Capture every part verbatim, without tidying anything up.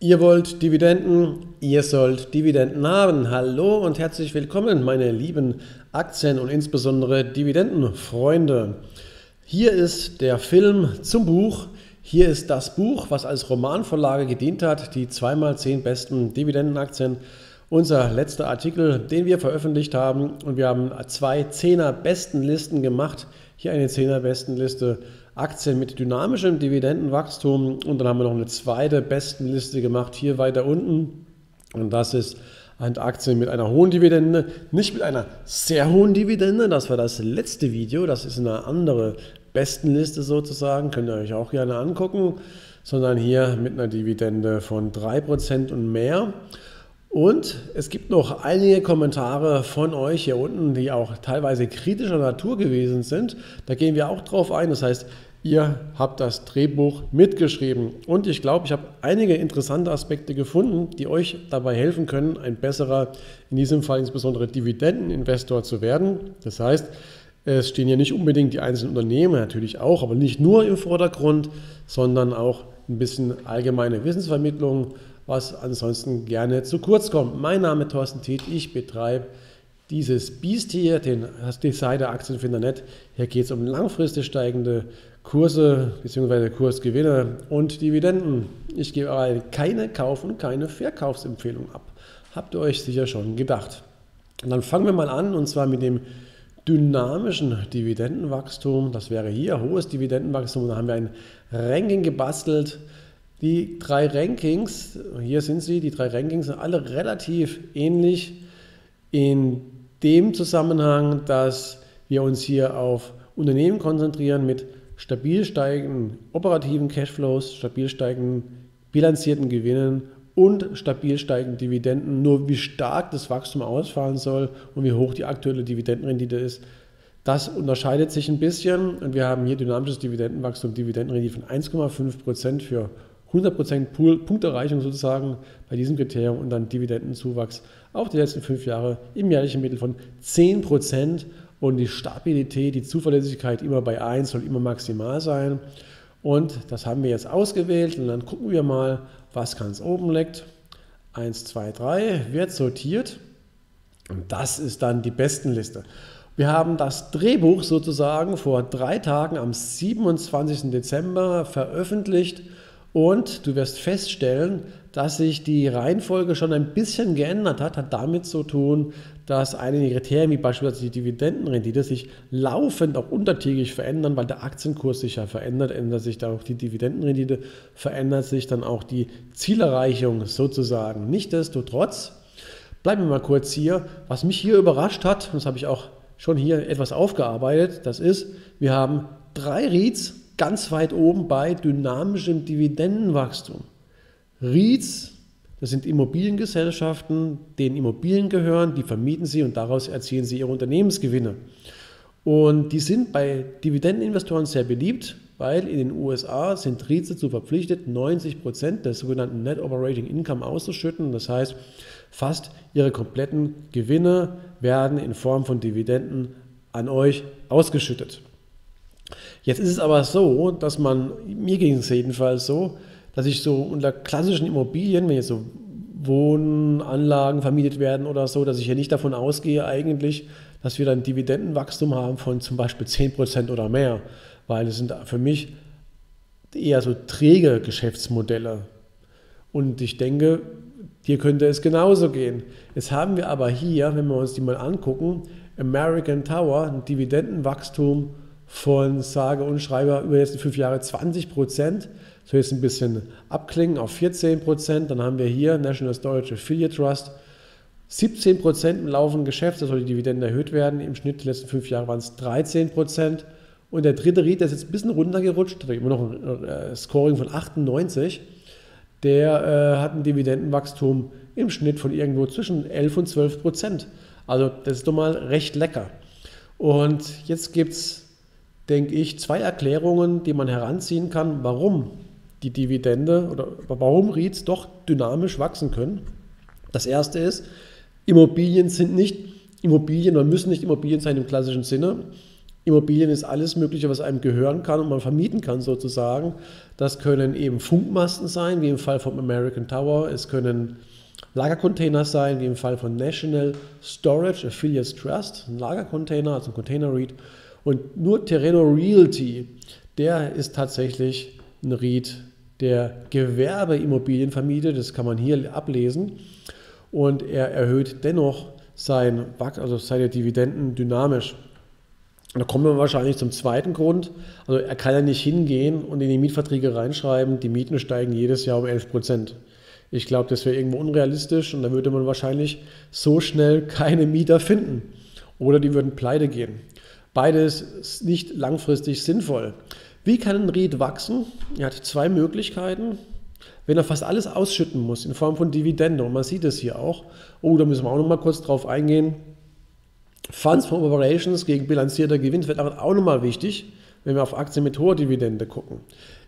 Ihr wollt Dividenden, ihr sollt Dividenden haben. Hallo und herzlich willkommen, meine lieben Aktien- und insbesondere Dividendenfreunde. Hier ist der Film zum Buch. Hier ist das Buch, was als Romanvorlage gedient hat, die zwei mal zehn besten Dividendenaktien. Unser letzter Artikel, den wir veröffentlicht haben, und wir haben zwei Zehner-Bestenlisten gemacht. Hier eine Zehner-Bestenliste Aktien mit dynamischem Dividendenwachstum, und dann haben wir noch eine zweite Bestenliste gemacht, hier weiter unten, und das ist Aktien mit einer hohen Dividende, nicht mit einer sehr hohen Dividende, das war das letzte Video, das ist eine andere Bestenliste sozusagen, könnt ihr euch auch gerne angucken, sondern hier mit einer Dividende von drei Prozent und mehr. Und es gibt noch einige Kommentare von euch hier unten, die auch teilweise kritischer Natur gewesen sind. Da gehen wir auch drauf ein. Das heißt, ihr habt das Drehbuch mitgeschrieben. Und ich glaube, ich habe einige interessante Aspekte gefunden, die euch dabei helfen können, ein besserer, in diesem Fall insbesondere Dividendeninvestor zu werden. Das heißt, es stehen hier nicht unbedingt die einzelnen Unternehmen, natürlich auch, aber nicht nur im Vordergrund, sondern auch ein bisschen allgemeine Wissensvermittlung, was ansonsten gerne zu kurz kommt. Mein Name ist Thorsten Tiet, ich betreibe dieses Biest hier, den, die Seite Aktienfinder punkt net. Hier geht es um langfristig steigende Kurse bzw. Kursgewinne und Dividenden. Ich gebe aber keine Kauf- und keine Verkaufsempfehlung ab. Habt ihr euch sicher schon gedacht. Und dann fangen wir mal an, und zwar mit dem dynamischen Dividendenwachstum. Das wäre hier hohes Dividendenwachstum. Da haben wir ein Ranking gebastelt. Die drei Rankings, hier sind sie, die drei Rankings sind alle relativ ähnlich in dem Zusammenhang, dass wir uns hier auf Unternehmen konzentrieren mit stabil steigenden operativen Cashflows, stabil steigenden bilanzierten Gewinnen und stabil steigenden Dividenden. Nur wie stark das Wachstum ausfallen soll und wie hoch die aktuelle Dividendenrendite ist, das unterscheidet sich ein bisschen, und wir haben hier dynamisches Dividendenwachstum, Dividendenrendite von eins Komma fünf Prozent für hundert Prozent Punkterreichung sozusagen bei diesem Kriterium, und dann Dividendenzuwachs auf die letzten fünf Jahre im jährlichen Mittel von zehn Prozent, und die Stabilität, die Zuverlässigkeit immer bei eins, soll immer maximal sein, und das haben wir jetzt ausgewählt, und dann gucken wir mal, was ganz oben liegt. eins, zwei, drei wird sortiert, und das ist dann die Bestenliste. Wir haben das Drehbuch sozusagen vor drei Tagen am siebenundzwanzigsten Dezember veröffentlicht. Und du wirst feststellen, dass sich die Reihenfolge schon ein bisschen geändert hat, hat damit zu tun, dass einige Kriterien, wie beispielsweise die Dividendenrendite, sich laufend auch untertägig verändern, weil der Aktienkurs sich ja verändert, ändert sich dann auch die Dividendenrendite, verändert sich dann auch die Zielerreichung sozusagen. Nichtsdestotrotz, bleiben wir mal kurz hier, was mich hier überrascht hat, das habe ich auch schon hier etwas aufgearbeitet, das ist, wir haben drei REITs, ganz weit oben bei dynamischem Dividendenwachstum. REITs, das sind Immobiliengesellschaften, denen Immobilien gehören, die vermieten sie und daraus erzielen sie ihre Unternehmensgewinne. Und die sind bei Dividendeninvestoren sehr beliebt, weil in den U S A sind REITs dazu verpflichtet, neunzig Prozent des sogenannten Net Operating Income auszuschütten. Das heißt, fast ihre kompletten Gewinne werden in Form von Dividenden an euch ausgeschüttet. Jetzt ist es aber so, dass man, mir ging es jedenfalls so, dass ich so unter klassischen Immobilien, wenn jetzt so Wohnanlagen vermietet werden oder so, dass ich hier nicht davon ausgehe eigentlich, dass wir dann Dividendenwachstum haben von zum Beispiel zehn Prozent oder mehr, weil es sind für mich eher so träge Geschäftsmodelle. Und ich denke, hier könnte es genauso gehen. Jetzt haben wir aber hier, wenn wir uns die mal angucken, American Tower, ein Dividendenwachstum von sage und schreibe über jetzt fünf Jahre zwanzig Prozent, so jetzt ein bisschen abklingen auf vierzehn Prozent. Dann haben wir hier National Storage Affiliate Trust, siebzehn Prozent im laufenden Geschäft, da soll die Dividende erhöht werden, im Schnitt die letzten fünf Jahre waren es dreizehn Prozent. Und der dritte REIT, der ist jetzt ein bisschen runtergerutscht, hat immer noch ein Scoring von achtundneunzig, der äh, hat ein Dividendenwachstum im Schnitt von irgendwo zwischen elf und zwölf Prozent. Also das ist doch mal recht lecker. Und jetzt gibt es, denke ich, zwei Erklärungen, die man heranziehen kann, warum die Dividende oder warum REITs doch dynamisch wachsen können. Das erste ist, Immobilien sind nicht Immobilien oder müssen nicht Immobilien sein im klassischen Sinne. Immobilien ist alles Mögliche, was einem gehören kann und man vermieten kann sozusagen. Das können eben Funkmasten sein, wie im Fall von American Tower. Es können Lagercontainer sein, wie im Fall von National Storage Affiliate Trust, ein Lagercontainer, also ein Container-REIT. Und nur Terreno Realty, der ist tatsächlich ein REIT, der Gewerbeimmobilien vermietet. Das kann man hier ablesen. Und er erhöht dennoch sein, also seine Dividenden dynamisch. Da kommen wir wahrscheinlich zum zweiten Grund. Also er kann ja nicht hingehen und in die Mietverträge reinschreiben, die Mieten steigen jedes Jahr um elf Prozent. Ich glaube, das wäre irgendwo unrealistisch und da würde man wahrscheinlich so schnell keine Mieter finden. Oder die würden pleite gehen. Beides ist nicht langfristig sinnvoll. Wie kann ein REIT wachsen? Er hat zwei Möglichkeiten. Wenn er fast alles ausschütten muss in Form von Dividende, und man sieht es hier auch, oh, da müssen wir auch noch mal kurz drauf eingehen. Funds from Operations gegen bilanzierter Gewinn wird auch nochmal wichtig, wenn wir auf Aktien mit hoher Dividende gucken.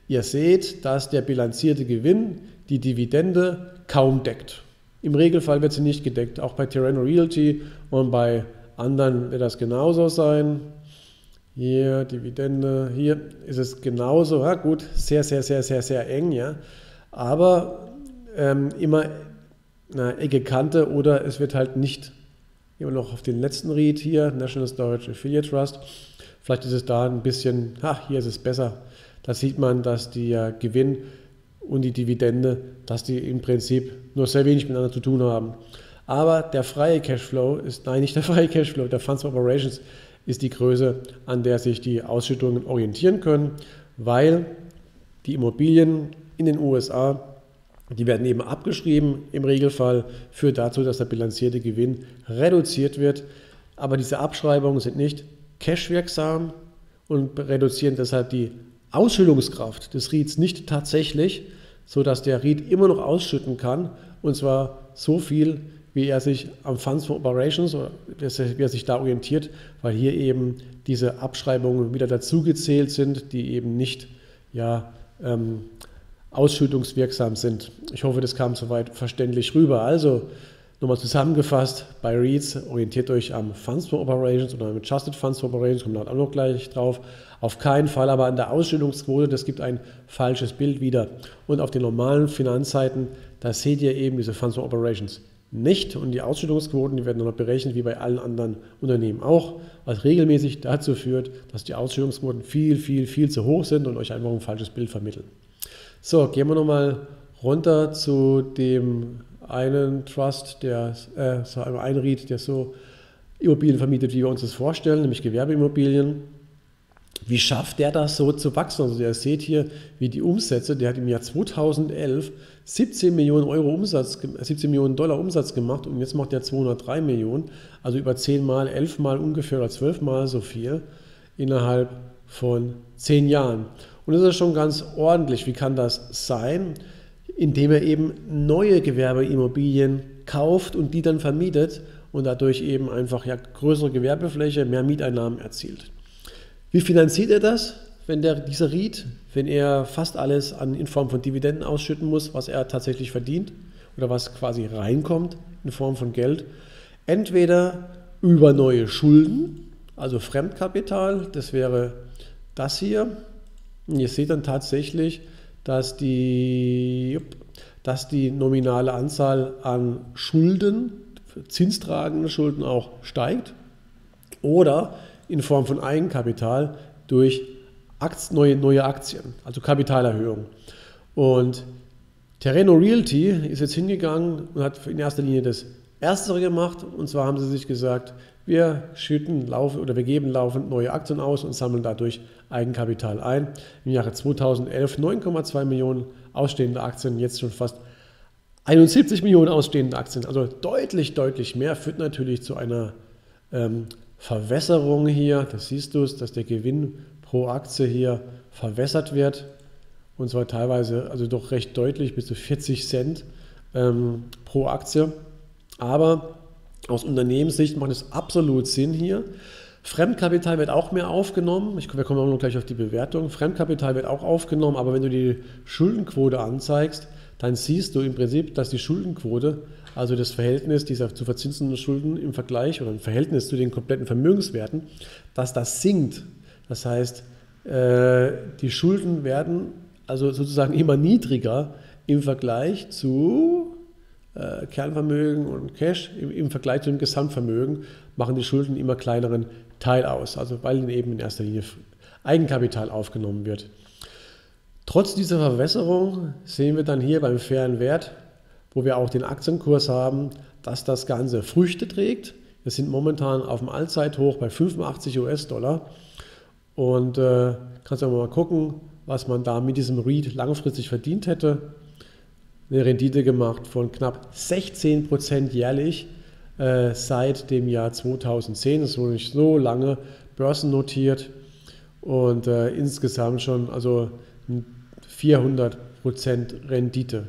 Ihr seht, dass der bilanzierte Gewinn die Dividende kaum deckt. Im Regelfall wird sie nicht gedeckt, auch bei Terreno Realty und bei anderen wird das genauso sein. Hier Dividende, hier ist es genauso, ja gut, sehr, sehr, sehr, sehr, sehr eng, ja. Aber ähm, immer eine enge Kante oder es wird halt nicht. Immer noch auf den letzten REIT hier, National Storage Affiliate Trust. Vielleicht ist es da ein bisschen, ha, hier ist es besser. Da sieht man, dass der Gewinn und die Dividende, dass die im Prinzip nur sehr wenig miteinander zu tun haben. Aber der freie Cashflow ist, nein, nicht der freie Cashflow, der Funds from Operations ist die Größe, an der sich die Ausschüttungen orientieren können, weil die Immobilien in den U S A, die werden eben abgeschrieben, im Regelfall führt dazu, dass der bilanzierte Gewinn reduziert wird. Aber diese Abschreibungen sind nicht cashwirksam und reduzieren deshalb die Ausschüttungskraft des REITs nicht tatsächlich, sodass der REIT immer noch ausschütten kann, und zwar so viel, wie er sich am Funds from Operations oder wie er sich da orientiert, weil hier eben diese Abschreibungen wieder dazugezählt sind, die eben nicht, ja, ähm, ausschüttungswirksam sind. Ich hoffe, das kam soweit verständlich rüber. Also nochmal zusammengefasst, bei REITs orientiert euch am Funds from Operations oder am Adjusted Funds from Operations, kommt auch noch gleich drauf. Auf keinen Fall aber an der Ausschüttungsquote, das gibt ein falsches Bild wieder. Und auf den normalen Finanzseiten, da seht ihr eben diese Funds from Operations nicht und die Ausschüttungsquoten, die werden dann noch berechnet, wie bei allen anderen Unternehmen auch, was regelmäßig dazu führt, dass die Ausschüttungsquoten viel, viel, viel zu hoch sind und euch einfach ein falsches Bild vermitteln. So, gehen wir nochmal runter zu dem einen Trust, der, äh, so einem einen REIT, der so Immobilien vermietet, wie wir uns das vorstellen, nämlich Gewerbeimmobilien. Wie schafft der das so zu wachsen? Also ihr seht hier, wie die Umsätze, der hat im Jahr zweitausendelf siebzehn Millionen Euro Umsatz, siebzehn Millionen Dollar Umsatz gemacht und jetzt macht der zweihundertdrei Millionen, also über zehnmal, elfmal ungefähr oder zwölfmal so viel innerhalb von zehn Jahren. Und das ist schon ganz ordentlich. Wie kann das sein? Indem er eben neue Gewerbeimmobilien kauft und die dann vermietet und dadurch eben einfach ja, größere Gewerbefläche, mehr Mieteinnahmen erzielt. Wie finanziert er das, wenn der, dieser REIT, wenn er fast alles an, in Form von Dividenden ausschütten muss, was er tatsächlich verdient oder was quasi reinkommt in Form von Geld? Entweder über neue Schulden, also Fremdkapital, das wäre das hier. Ihr seht dann tatsächlich, dass die, dass die nominale Anzahl an Schulden, zinstragende Schulden auch steigt oder in Form von Eigenkapital durch neue, neue Aktien, also Kapitalerhöhung. Und Terreno Realty ist jetzt hingegangen und hat in erster Linie das Erstere gemacht und zwar haben sie sich gesagt, wir schütten laufend oder wir geben laufend neue Aktien aus und sammeln dadurch Eigenkapital ein. Im Jahre zweitausendelf neun Komma zwei Millionen ausstehende Aktien, jetzt schon fast einundsiebzig Millionen ausstehende Aktien. Also deutlich, deutlich mehr, führt natürlich zu einer ähm, Verwässerung hier. Das siehst du, dass der Gewinn pro Aktie hier verwässert wird und zwar teilweise, also doch recht deutlich, bis zu vierzig Cent ähm, pro Aktie. Aber aus Unternehmenssicht macht es absolut Sinn hier. Fremdkapital wird auch mehr aufgenommen. Ich, wir kommen auch noch gleich auf die Bewertung. Fremdkapital wird auch aufgenommen, aber wenn du die Schuldenquote anzeigst, dann siehst du im Prinzip, dass die Schuldenquote, also das Verhältnis dieser zu verzinsenden Schulden im Vergleich oder im Verhältnis zu den kompletten Vermögenswerten, dass das sinkt. Das heißt, die Schulden werden also sozusagen immer niedriger im Vergleich zu Kernvermögen und Cash, im Vergleich zu dem Gesamtvermögen machen die Schulden einen immer kleineren Teil aus, also weil eben in erster Linie Eigenkapital aufgenommen wird. Trotz dieser Verwässerung sehen wir dann hier beim fairen Wert, wo wir auch den Aktienkurs haben, dass das Ganze Früchte trägt. Wir sind momentan auf dem Allzeithoch bei fünfundachtzig US-Dollar. Und äh, kannst du mal gucken, was man da mit diesem REIT langfristig verdient hätte. Eine Rendite gemacht von knapp sechzehn Prozent jährlich äh, seit dem Jahr zweitausendzehn. Das wurde nicht so lange börsennotiert und äh, insgesamt schon also vierhundert Prozent Rendite.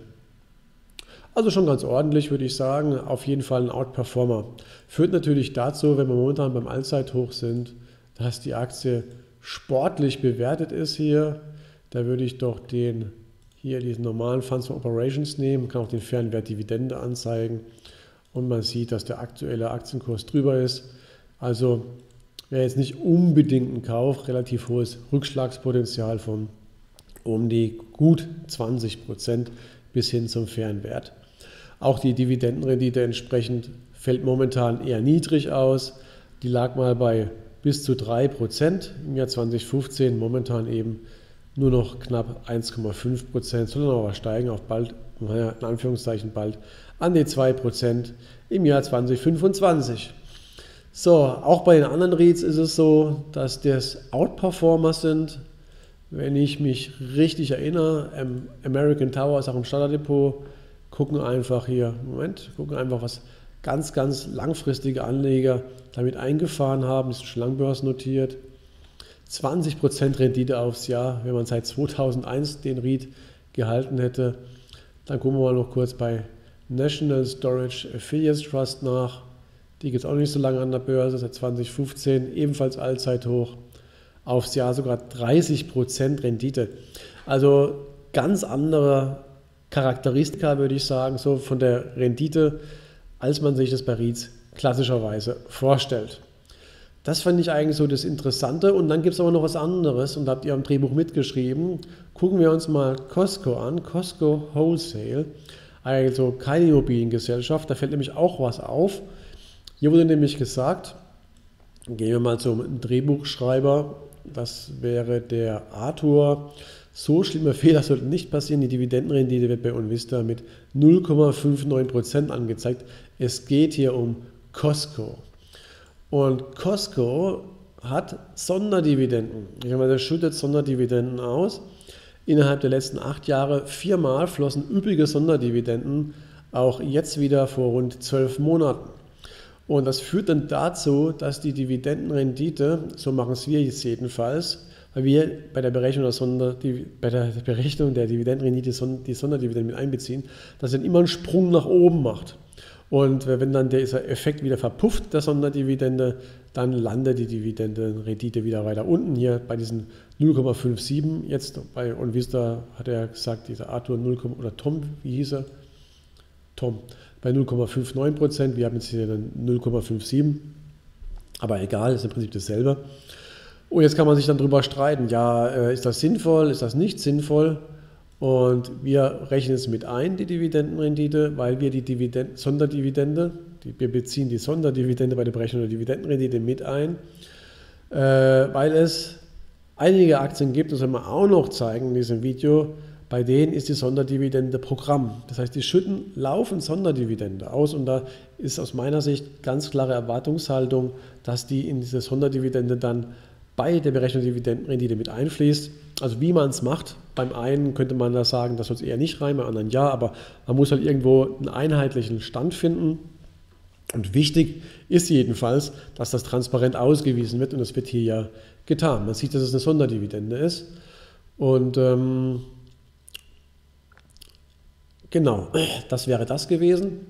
Also schon ganz ordentlich, würde ich sagen. Auf jeden Fall ein Outperformer. Führt natürlich dazu, wenn wir momentan beim Allzeithoch sind, dass die Aktie sportlich bewertet ist hier. Da würde ich doch den hier diesen normalen Funds from Operations nehmen, kann auch den fairen Wert Dividende anzeigen. Und man sieht, dass der aktuelle Aktienkurs drüber ist. Also wäre jetzt nicht unbedingt ein Kauf, relativ hohes Rückschlagspotenzial von um die gut zwanzig Prozent bis hin zum fairen Wert. Auch die Dividendenrendite entsprechend fällt momentan eher niedrig aus. Die lag mal bei bis zu drei Prozent im Jahr zweitausendfünfzehn, momentan eben nur noch knapp eins Komma fünf Prozent, sondern aber steigen auf bald, naja, in Anführungszeichen bald, an die zwei Prozent im Jahr zweitausendfünfundzwanzig. So, auch bei den anderen REITs ist es so, dass das Outperformer sind. Wenn ich mich richtig erinnere, American Tower ist auch im Starterdepot, gucken einfach hier, Moment, gucken einfach, was ganz, ganz langfristige Anleger damit eingefahren haben, ist schon lang börsennotiert. zwanzig Prozent Rendite aufs Jahr, wenn man seit zweitausendeins den REIT gehalten hätte. Dann gucken wir mal noch kurz bei National Storage Affiliate Trust nach. Die gibt es auch nicht so lange an der Börse, seit zweitausendfünfzehn, ebenfalls Allzeithoch. Aufs Jahr sogar dreißig Prozent Rendite. Also ganz andere Charakteristika, würde ich sagen, so von der Rendite, als man sich das bei REITs klassischerweise vorstellt. Das fand ich eigentlich so das Interessante. Und dann gibt es aber noch was anderes und da habt ihr am Drehbuch mitgeschrieben. Gucken wir uns mal Costco an, Costco Wholesale, also keine Immobiliengesellschaft. Da fällt nämlich auch was auf. Hier wurde nämlich gesagt, gehen wir mal zum Drehbuchschreiber. Das wäre der Arthur. So schlimme Fehler sollten nicht passieren. Die Dividendenrendite wird bei Unvista mit null Komma fünfundneunzig Prozent angezeigt. Es geht hier um Costco. Und Costco hat Sonderdividenden. Er schüttet Sonderdividenden aus. Innerhalb der letzten acht Jahre viermal flossen üppige Sonderdividenden, auch jetzt wieder vor rund zwölf Monaten. Und das führt dann dazu, dass die Dividendenrendite, so machen es wir jetzt jedenfalls, weil wir bei der Berechnung der, Sonder, die, bei der, Berechnung der Dividendenrendite die Sonderdividenden mit einbeziehen, dass dann immer einen Sprung nach oben macht. Und wenn dann dieser Effekt wieder verpufft, der Sonderdividende, dann landet die Dividendenrendite wieder weiter unten, hier bei diesen null Komma fünfundsiebzig. Jetzt bei Unvista hat er gesagt, dieser Arthur null, oder Tom, wie hieß er? Tom. Bei null Komma neunundfünfzig Prozent, wir haben jetzt hier dann null Komma siebenundfünfzig, aber egal, ist im Prinzip dasselbe. Und jetzt kann man sich dann drüber streiten, ja, ist das sinnvoll, ist das nicht sinnvoll? Und wir rechnen es mit ein, die Dividendenrendite, weil wir die Dividend Sonderdividende, die, wir beziehen die Sonderdividende bei der Berechnung der Dividendenrendite mit ein, äh, weil es einige Aktien gibt, das werden wir auch noch zeigen in diesem Video, bei denen ist die Sonderdividende Programm. Das heißt, die schütten laufend Sonderdividende aus und da ist aus meiner Sicht ganz klare Erwartungshaltung, dass die in diese Sonderdividende dann bei der Berechnung der Dividendenrendite mit einfließt. Also wie man es macht, beim einen könnte man da sagen, das soll es eher nicht rein, beim anderen ja, aber man muss halt irgendwo einen einheitlichen Stand finden. Und wichtig ist jedenfalls, dass das transparent ausgewiesen wird und das wird hier ja getan. Man sieht, dass es eine Sonderdividende ist und ähm, genau, das wäre das gewesen.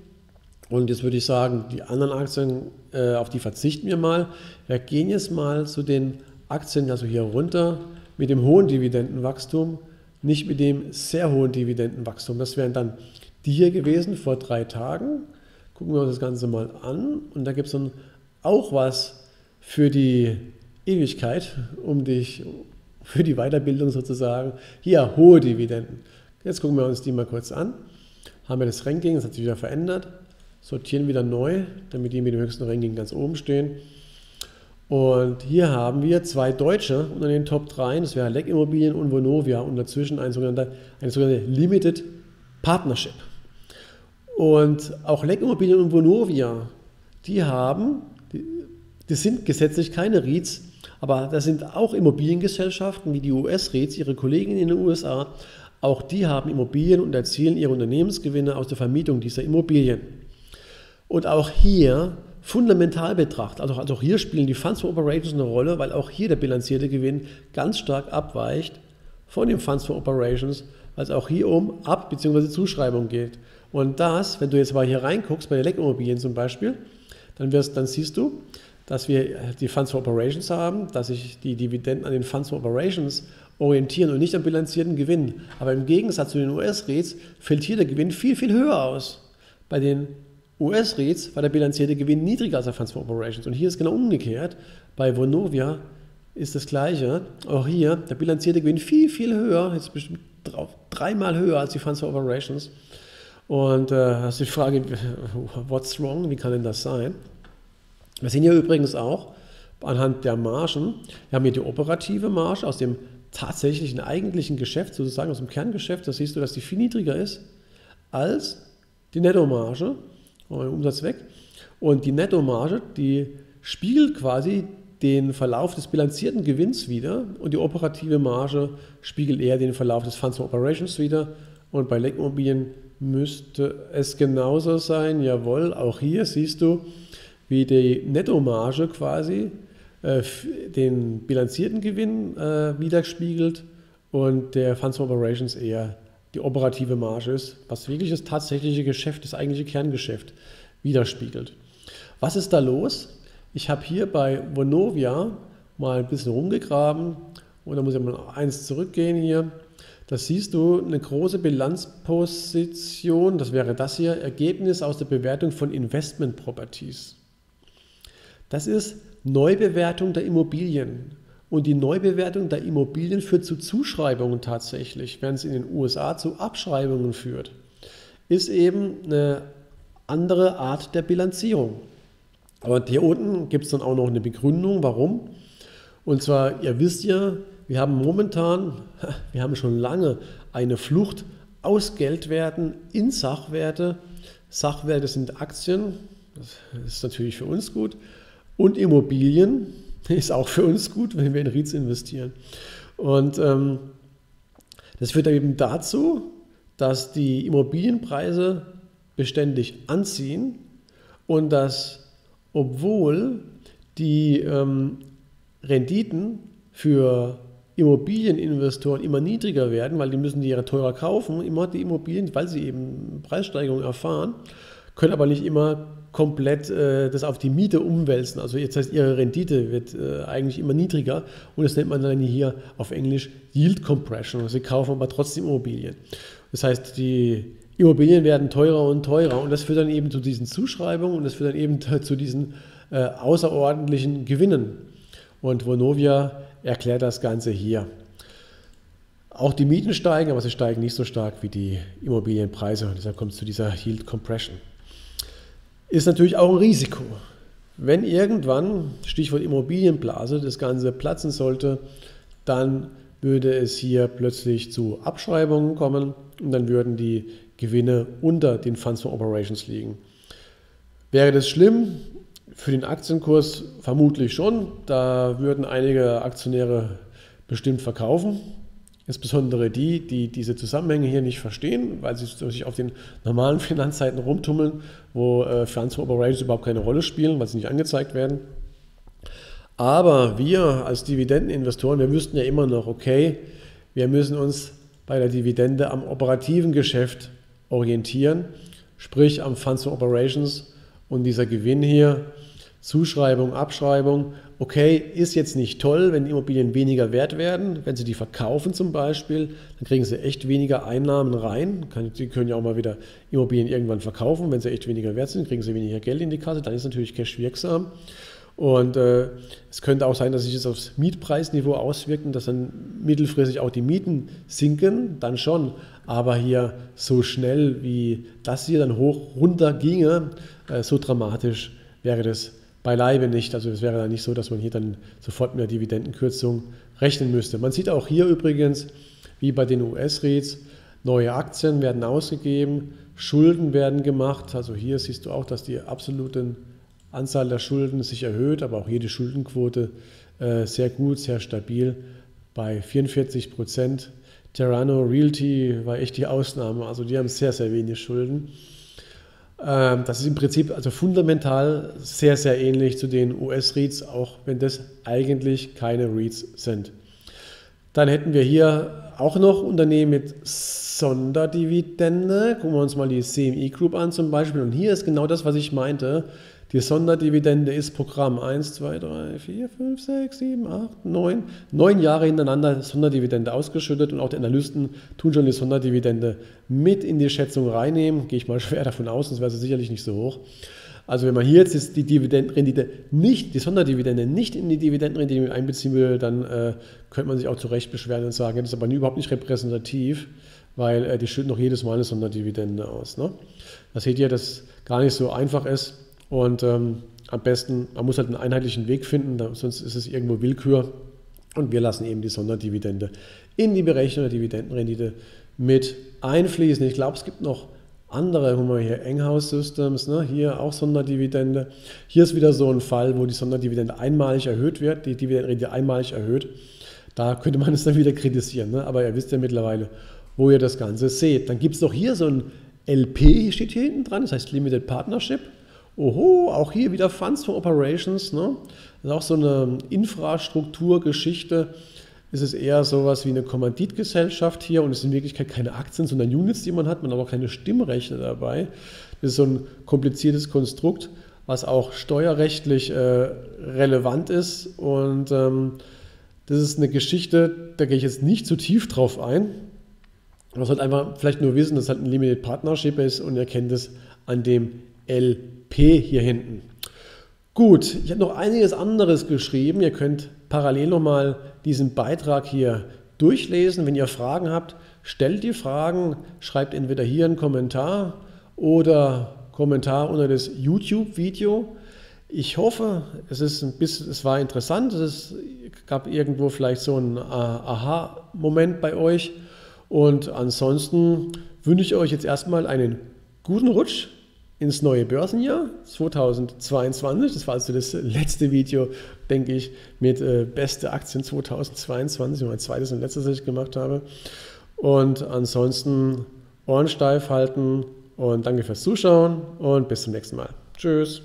Und jetzt würde ich sagen, die anderen Aktien, äh, auf die verzichten wir mal. Wir gehen jetzt mal zu den Aktien, also hier runter, mit dem hohen Dividendenwachstum, nicht mit dem sehr hohen Dividendenwachstum. Das wären dann die hier gewesen vor drei Tagen. Gucken wir uns das Ganze mal an. Und da gibt es dann auch was für die Ewigkeit, um dich für die Weiterbildung sozusagen. Hier, hohe Dividenden. Jetzt gucken wir uns die mal kurz an. Haben wir das Ranking, das hat sich wieder verändert. Sortieren wieder neu, damit die mit dem höchsten Ranking ganz oben stehen. Und hier haben wir zwei Deutsche unter den Top drei, das wäre L E G Immobilien und Vonovia, und dazwischen ein sogenannter, eine sogenannte Limited Partnership. Und auch L E G Immobilien und Vonovia, die haben, die, die sind gesetzlich keine REITs, aber das sind auch Immobiliengesellschaften wie die U S-REITs, ihre Kollegen in den U S A, auch die haben Immobilien und erzielen ihre Unternehmensgewinne aus der Vermietung dieser Immobilien. Und auch hier fundamental betrachtet, also auch hier spielen die Funds from Operations eine Rolle, weil auch hier der bilanzierte Gewinn ganz stark abweicht von dem Funds from Operations, weil es auch hier um Ab- bzw. Zuschreibung geht. Und das, wenn du jetzt mal hier reinguckst, bei den L E G Immobilien zum Beispiel, dann, wirst, dann siehst du, dass wir die Funds from Operations haben, dass sich die Dividenden an den Funds from Operations orientieren und nicht am bilanzierten Gewinn. Aber im Gegensatz zu den U S-REITs fällt hier der Gewinn viel, viel höher aus. Bei den U S-REITs war der bilanzierte Gewinn niedriger als der Funds from Operations. Und hier ist genau umgekehrt. Bei Vonovia ist das Gleiche. Auch hier der bilanzierte Gewinn viel, viel höher, jetzt bestimmt drauf, dreimal höher als die Funds from Operations. Und äh, hast die Frage, what's wrong? Wie kann denn das sein? Wir sehen hier übrigens auch anhand der Margen, wir haben hier die operative Marge aus dem tatsächlichen eigentlichen Geschäft, sozusagen aus dem Kerngeschäft. Da siehst du, dass die viel niedriger ist als die Nettomarge. Machen wir den Umsatz weg. Und die Nettomarge, die spiegelt quasi den Verlauf des bilanzierten Gewinns wider, und die operative Marge spiegelt eher den Verlauf des Funds from Operations wider. Und bei L E G Immobilien müsste es genauso sein. Jawohl, auch hier siehst du, wie die Nettomarge quasi äh, den bilanzierten Gewinn äh, widerspiegelt und der Funds from Operations eher die operative Marge ist, was wirklich das tatsächliche Geschäft, das eigentliche Kerngeschäft widerspiegelt. Was ist da los? Ich habe hier bei Vonovia mal ein bisschen rumgegraben, und da muss ich mal eins zurückgehen hier. Da siehst du eine große Bilanzposition, das wäre das hier, Ergebnis aus der Bewertung von Investment Properties. Das ist Neubewertung der Immobilien. Und die Neubewertung der Immobilien führt zu Zuschreibungen tatsächlich, während es in den U S A zu Abschreibungen führt. Ist eben eine andere Art der Bilanzierung. Aber hier unten gibt es dann auch noch eine Begründung, warum. Und zwar, ihr wisst ja, wir haben momentan, wir haben schon lange eine Flucht aus Geldwerten in Sachwerte. Sachwerte sind Aktien, das ist natürlich für uns gut, und Immobilien. Ist auch für uns gut, wenn wir in REITs investieren. Und ähm, das führt eben dazu, dass die Immobilienpreise beständig anziehen und dass, obwohl die ähm, Renditen für Immobilieninvestoren immer niedriger werden, weil die müssen die ja teurer kaufen, immer die Immobilien, weil sie eben Preissteigerungen erfahren, können aber nicht immer komplett äh, das auf die Miete umwälzen. Also jetzt heißt, ihre Rendite wird äh, eigentlich immer niedriger, und das nennt man dann hier auf Englisch Yield Compression. Sie kaufen aber trotzdem Immobilien. Das heißt, die Immobilien werden teurer und teurer, und das führt dann eben zu diesen Zuschreibungen, und das führt dann eben zu diesen äh, außerordentlichen Gewinnen. Und Vonovia erklärt das Ganze hier. Auch die Mieten steigen, aber sie steigen nicht so stark wie die Immobilienpreise, und deshalb kommt es zu dieser Yield Compression. Ist natürlich auch ein Risiko. Wenn irgendwann, Stichwort Immobilienblase, das Ganze platzen sollte, dann würde es hier plötzlich zu Abschreibungen kommen, und dann würden die Gewinne unter den Funds from Operations liegen. Wäre das schlimm? Für den Aktienkurs vermutlich schon. Da würden einige Aktionäre bestimmt verkaufen. Insbesondere die, die diese Zusammenhänge hier nicht verstehen, weil sie sich auf den normalen Finanzseiten rumtummeln, wo äh, Funds from Operations überhaupt keine Rolle spielen, weil sie nicht angezeigt werden. Aber wir als Dividendeninvestoren, wir wüssten ja immer noch, okay, wir müssen uns bei der Dividende am operativen Geschäft orientieren, sprich am Funds from Operations, und dieser Gewinn hier, Zuschreibung, Abschreibung, okay, ist jetzt nicht toll, wenn die Immobilien weniger wert werden, wenn sie die verkaufen zum Beispiel, dann kriegen sie echt weniger Einnahmen rein. Sie können ja auch mal wieder Immobilien irgendwann verkaufen, wenn sie echt weniger wert sind, kriegen sie weniger Geld in die Kasse, dann ist natürlich Cash wirksam. Und äh, es könnte auch sein, dass sich das aufs Mietpreisniveau auswirkt, dass dann mittelfristig auch die Mieten sinken, dann schon. Aber hier so schnell, wie das hier dann hoch runter ginge, äh, so dramatisch wäre das beileibe nicht. Also es wäre dann nicht so, dass man hier dann sofort mit einer Dividendenkürzung rechnen müsste. Man sieht auch hier übrigens, wie bei den U S-REITs, neue Aktien werden ausgegeben, Schulden werden gemacht. Also hier siehst du auch, dass die absoluten Anzahl der Schulden sich erhöht, aber auch jede Schuldenquote äh, sehr gut, sehr stabil bei vierundvierzig Prozent. Terreno Realty war echt die Ausnahme, also die haben sehr, sehr wenig Schulden. Ähm, das ist im Prinzip also fundamental sehr, sehr ähnlich zu den U S-REITs, auch wenn das eigentlich keine REITs sind. Dann hätten wir hier auch noch Unternehmen mit Sonderdividende. Gucken wir uns mal die C M E Group an zum Beispiel. Und hier ist genau das, was ich meinte. Die Sonderdividende ist Programm eins, zwei, drei, vier, fünf, sechs, sieben, acht, neun. Neun Jahre hintereinander Sonderdividende ausgeschüttet und auch die Analysten tun schon die Sonderdividende mit in die Schätzung reinnehmen. Gehe ich mal schwer davon aus, sonst wäre sie sicherlich nicht so hoch. Also wenn man hier jetzt die Dividendenrendite nicht, die Sonderdividende nicht in die Dividendenrendite mit einbeziehen will, dann äh, könnte man sich auch zu Recht beschweren und sagen, das ist aber überhaupt nicht repräsentativ, weil äh, die schütten noch jedes Mal eine Sonderdividende aus. Ne? Da seht ihr, dass es gar nicht so einfach ist. Und ähm, am besten, man muss halt einen einheitlichen Weg finden, da, sonst ist es irgendwo Willkür. Und wir lassen eben die Sonderdividende in die Berechnung der Dividendenrendite mit einfließen. Ich glaube, es gibt noch andere, guck mal hier, Enghouse Systems, ne? Hier auch Sonderdividende. Hier ist wieder so ein Fall, wo die Sonderdividende einmalig erhöht wird, die Dividendenrendite einmalig erhöht. Da könnte man es dann wieder kritisieren, ne? Aber ihr wisst ja mittlerweile, wo ihr das Ganze seht. Dann gibt es noch hier so ein L P, steht hier hinten dran, das heißt Limited Partnership. Oho, auch hier wieder Funds for Operations, ne? Das ist auch so eine Infrastrukturgeschichte. Es ist eher sowas wie eine Kommanditgesellschaft hier und es sind in Wirklichkeit keine Aktien, sondern Units, die man hat. Man hat aber auch keine Stimmrechte dabei. Das ist so ein kompliziertes Konstrukt, was auch steuerrechtlich äh, relevant ist. Und ähm, das ist eine Geschichte, da gehe ich jetzt nicht zu tief drauf ein. Man sollte einfach vielleicht nur wissen, dass es halt ein Limited Partnership ist und ihr kennt es an dem L P hier hinten. Gut, ich habe noch einiges anderes geschrieben. Ihr könnt parallel nochmal diesen Beitrag hier durchlesen. Wenn ihr Fragen habt, stellt die Fragen, schreibt entweder hier einen Kommentar oder Kommentar unter das YouTube-Video. Ich hoffe, es, ist ein bisschen, es war interessant, es ist, gab irgendwo vielleicht so einen Aha-Moment bei euch. Und ansonsten wünsche ich euch jetzt erstmal einen guten Rutsch ins neue Börsenjahr zweitausendzweiundzwanzig. Das war also das letzte Video, denke ich, mit äh, beste Aktien zweitausendzweiundzwanzig, mein zweites und letztes, das ich gemacht habe. Und ansonsten Ohren steif halten und danke fürs Zuschauen und bis zum nächsten Mal. Tschüss.